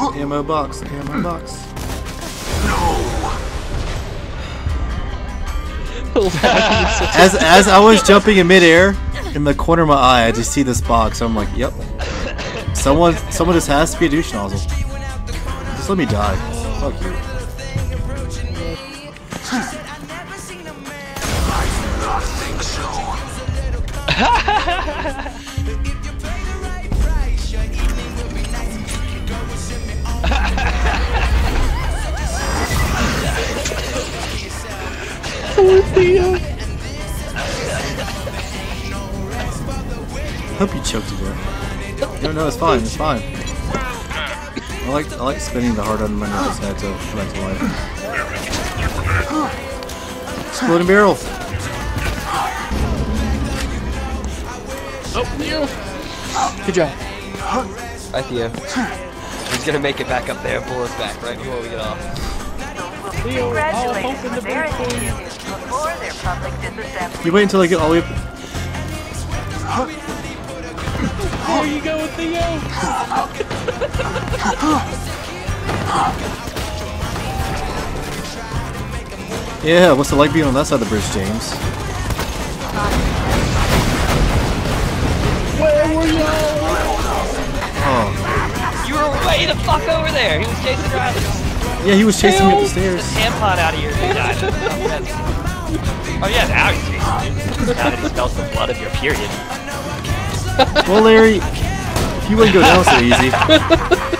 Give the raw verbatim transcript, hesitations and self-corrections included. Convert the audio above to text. Huh? Ammo box, ammo box. No. as as I was jumping in midair, in the corner of my eye, I just see this box. So I'm like, yep. Someone, someone just has to be a douche nozzle. Just let me die. Fuck you. I hope you choked again. No, no, it's fine. It's fine. I like I like spinning the heart on my nose head to come back to life. Exploding barrel. Oh, Theo. Good job. Hi, Theo. He's gonna make it back up there. Pull us back right before we get off. Theo, I'll open the before You wait until I get all the way up. Huh? Where you go with Theo? Yeah, what's it like being on that side of the bridge, James? Where were you? Oh. You were way the fuck over there. He was chasing Riley. Yeah, he was chasing me up the stairs. Get the tampon out of your vagina. Oh yeah, now he's chasing you. Now that he smells the blood of your period. Well, Larry, if you wouldn't go down so easy.